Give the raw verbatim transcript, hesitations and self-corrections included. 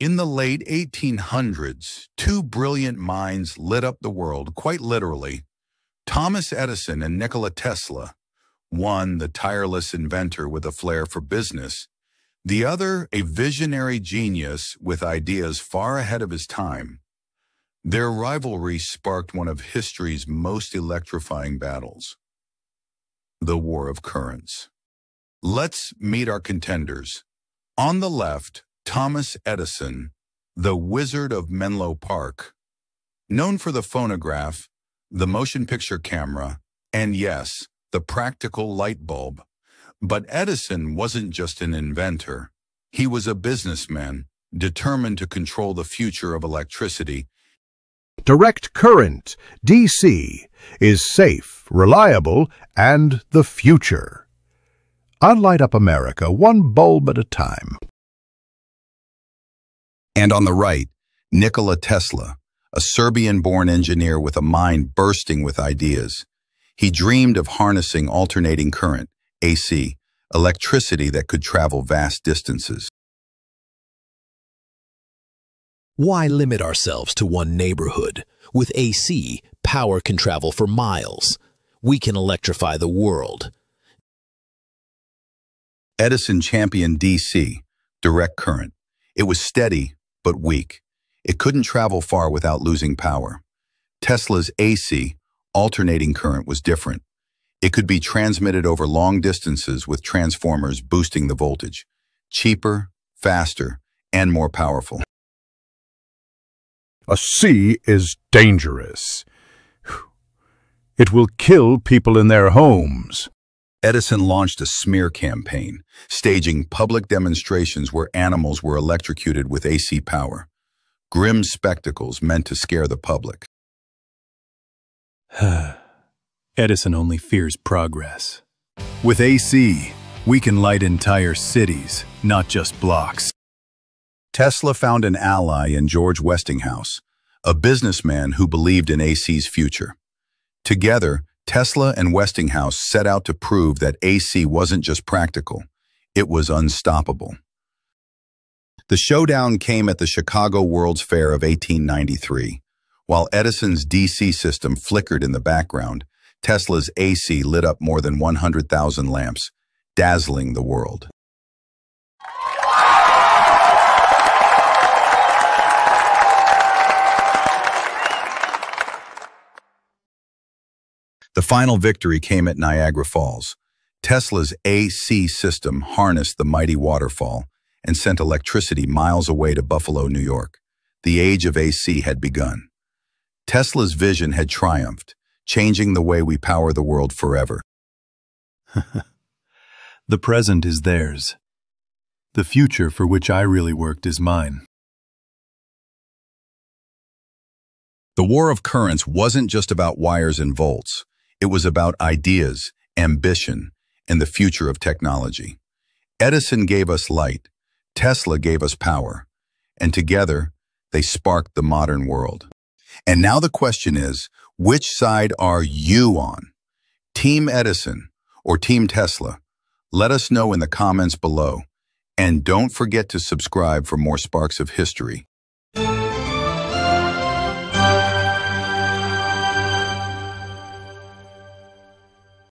In the late eighteen hundreds, two brilliant minds lit up the world, quite literally. Thomas Edison and Nikola Tesla, one the tireless inventor with a flair for business, the other a visionary genius with ideas far ahead of his time. Their rivalry sparked one of history's most electrifying battles, the War of Currents. Let's meet our contenders. On the left, Thomas Edison, the Wizard of Menlo Park, known for the phonograph, the motion picture camera, and yes, the practical light bulb. But Edison wasn't just an inventor. He was a businessman determined to control the future of electricity. Direct current, D C, is safe, reliable, and the future. On Light Up America, one bulb at a time. And on the right, Nikola Tesla, a Serbian-born engineer with a mind bursting with ideas. He dreamed of harnessing alternating current, A C, electricity that could travel vast distances. Why limit ourselves to one neighborhood? With A C, power can travel for miles. We can electrify the world. Edison championed D C, direct current. It was steady, but weak. It couldn't travel far without losing power. Tesla's A C, alternating current, was different. It could be transmitted over long distances with transformers boosting the voltage. Cheaper, faster, and more powerful. A C is dangerous. It will kill people in their homes. Edison launched a smear campaign, staging public demonstrations where animals were electrocuted with A C power. Grim spectacles meant to scare the public. Edison only fears progress. With A C, we can light entire cities, not just blocks. Tesla found an ally in George Westinghouse, a businessman who believed in A C's future. Together, Tesla and Westinghouse set out to prove that A C wasn't just practical, it was unstoppable. The showdown came at the Chicago World's Fair of eighteen ninety-three. While Edison's D C system flickered in the background, Tesla's A C lit up more than one hundred thousand lamps, dazzling the world. The final victory came at Niagara Falls. Tesla's A C system harnessed the mighty waterfall and sent electricity miles away to Buffalo, New York. The age of A C had begun. Tesla's vision had triumphed, changing the way we power the world forever. The present is theirs. The future for which I really worked is mine. The War of Currents wasn't just about wires and volts. It was about ideas, ambition, and the future of technology. Edison gave us light, Tesla gave us power, and together they sparked the modern world. And now the question is, which side are you on? Team Edison or Team Tesla? Let us know in the comments below. And don't forget to subscribe for more Sparks of History.